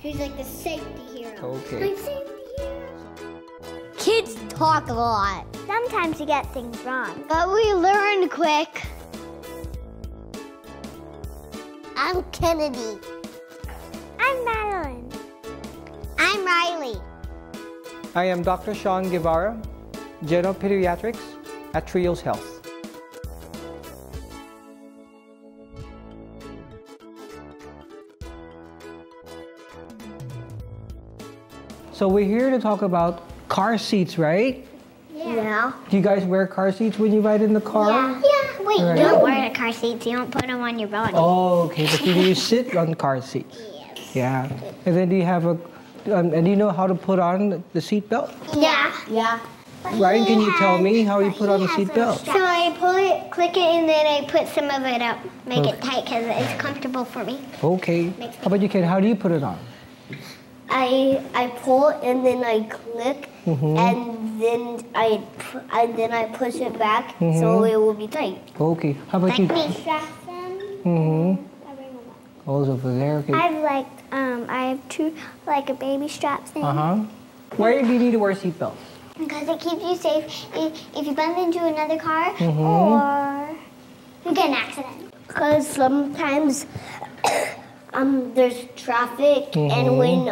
He's like the safety hero. Okay. My safety hero. Kids talk a lot. Sometimes you get things wrong, but we learn quick. I'm Kennedy. I'm Madeline. I'm Riley. I am Dr. Sean Guevara, General Pediatrics at Trios Health. So we're here to talk about car seats, right? Yeah. Do you guys wear car seats when you ride in the car? Yeah. Wait, right. You don't wear the car seats. You don't put them on your body. Oh, okay. But do you sit on car seats? Yes. Yeah. And then do you have a, and do you know how to put on the seat belt? Yeah. Ryan, can you tell me how you put on the seat belt? So I pull it, click it, and then I put some of it up, make it tight because it's comfortable for me. Okay. How about you, Kate? How do you put it on? I pull and then I click and then I push it back so it will be tight. Okay. How about you? I strap them. Those over there. Okay. I have two a baby strap thing. Why do you need to wear seatbelts? Because it keeps you safe if you bump into another car or you get an accident. Because sometimes there's traffic, and when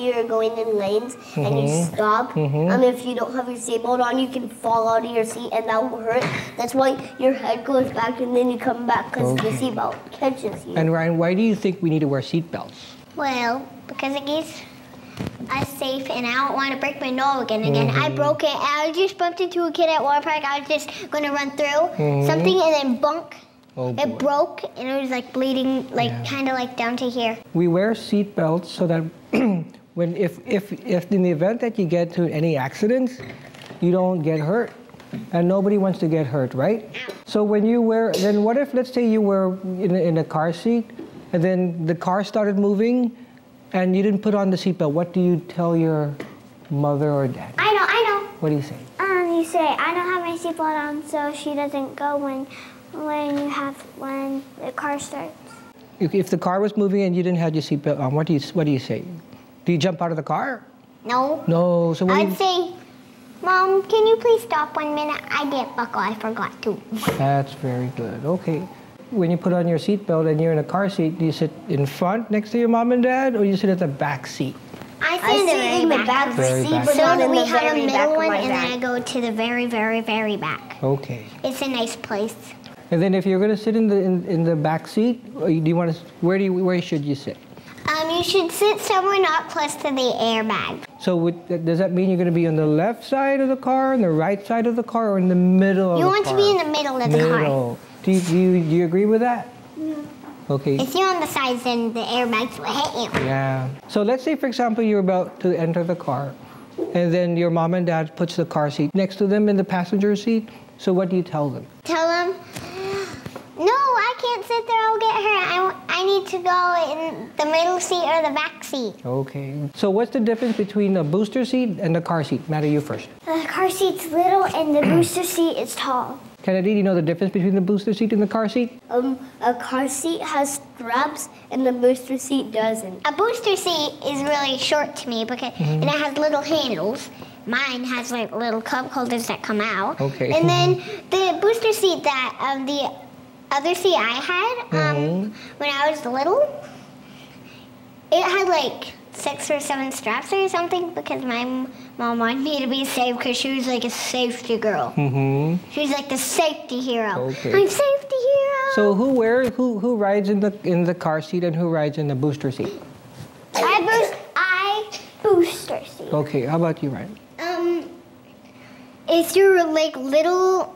you're going in lanes and you stop, if you don't have your seatbelt on, you can fall out of your seat and that will hurt. That's why your head goes back and then you come back because the seatbelt catches you. And Ryan, why do you think we need to wear seatbelts? Well, because it keeps us safe, and I don't want to break my nose again. I broke it. I just bumped into a kid at water park. I was just going to run through something and then bonk. Oh, it broke and it was bleeding, kind of down to here. We wear seat belts so that when if in the event that you get to any accidents, you don't get hurt, and nobody wants to get hurt, right? So when you wear, then what if let's say you were in a car seat, and then the car started moving, and you didn't put on the seat belt. What do you tell your mother or dad? I know. What do you say? You say I don't have my seat belt on, so she doesn't go when the car starts. If the car was moving and you didn't have your seatbelt on, what do you say? Do you jump out of the car? No. So I'd say, Mom, can you please stop 1 minute? I didn't buckle. I forgot to. That's very good. Okay. When you put on your seatbelt and you're in a car seat, do you sit in front next to your mom and dad, or you sit at the back seat? I sit in the back seat. So we have a middle one, and then I go to the very, very, very back. Okay. It's a nice place. And then if you're going to sit in the back seat, where should you sit? You should sit somewhere not close to the airbag. So does that mean you're going to be on the left side of the car, on the right side of the car, or in the middle of the car? You want to be in the middle of the car. Do you agree with that? No. Okay. If you're on the sides, then the airbags will hit you. Yeah. So let's say, for example, you're about to enter the car, and then your mom and dad puts the car seat next to them in the passenger seat. So what do you tell them? Tell them, no, I can't sit there, I'll get hurt. I need to go in the middle seat or the back seat. Okay. So what's the difference between a booster seat and a car seat? Maddie, you first. The car seat's little and the booster seat is tall. Kennedy, do you know the difference between the booster seat and the car seat? A car seat has straps and the booster seat doesn't. A booster seat is really short to me because and it has little handles. Mine has little cup holders that come out. Okay. And then the booster seat that the other seat I had when I was little, it had 6 or 7 straps or something because my mom wanted me to be safe because she was a safety girl. She was the safety hero. Okay. I'm safety hero. So who rides in the car seat and who rides in the booster seat? I booster seat. Okay. How about you, Ryan? If you're little,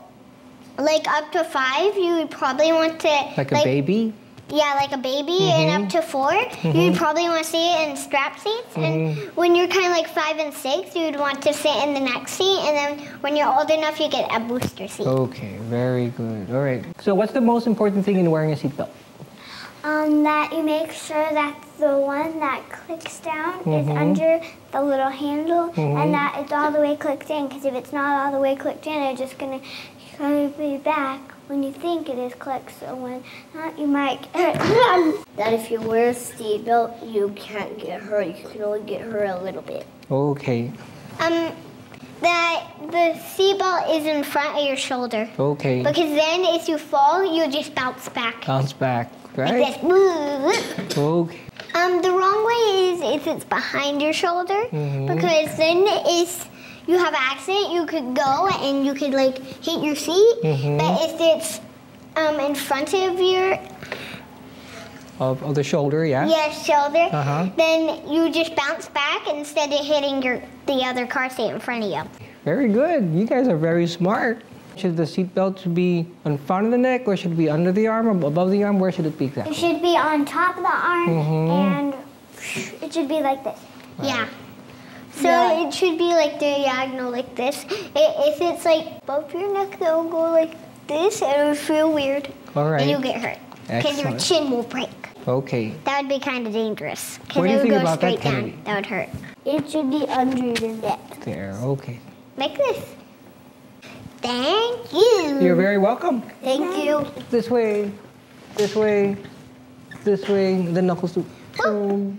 up to 5, you would probably want to a baby. Yeah, a baby, and up to 4, you'd probably want to sit in strap seats. And when you're 5 and 6, you'd want to sit in the next seat. And then when you're old enough, you get a booster seat. Okay, very good. All right. So what's the most important thing in wearing a seatbelt? That you make sure that the one that clicks down is under the little handle and that it's all the way clicked in. Because if it's not all the way clicked in, it's just going to It'll be back when you think it is, click, so when not, you might get hurt. That if you wear a seatbelt, you can't get hurt. You can only get hurt a little bit. Okay. That the seatbelt is in front of your shoulder. Okay. Because then if you fall, you'll just bounce back. Bounce back, right? Like this. Okay. The wrong way is it's behind your shoulder, because then it's... You have an accident, you could go and you could like hit your seat, but if it's in front of your... Of the shoulder, yeah? Yes, shoulder. Then you just bounce back instead of hitting the other car seat in front of you. Very good. You guys are very smart. Should the seatbelt be in front of the neck, or should it be under the arm, or above the arm? Where should it be exactly? It should be on top of the arm, and it should be like this. Right. Yeah. So it should be like diagonal, like this. If it's like above your neck, it'll go like this, and it'll feel weird. All right. And you'll get hurt. Because your chin will break. Okay. That would be kind of dangerous. Because it would go straight down. That would hurt. It should be under your neck. There, okay. Like this. Thank you. You're very welcome. Thank you. This way, this way, this way, the knuckles. Boom.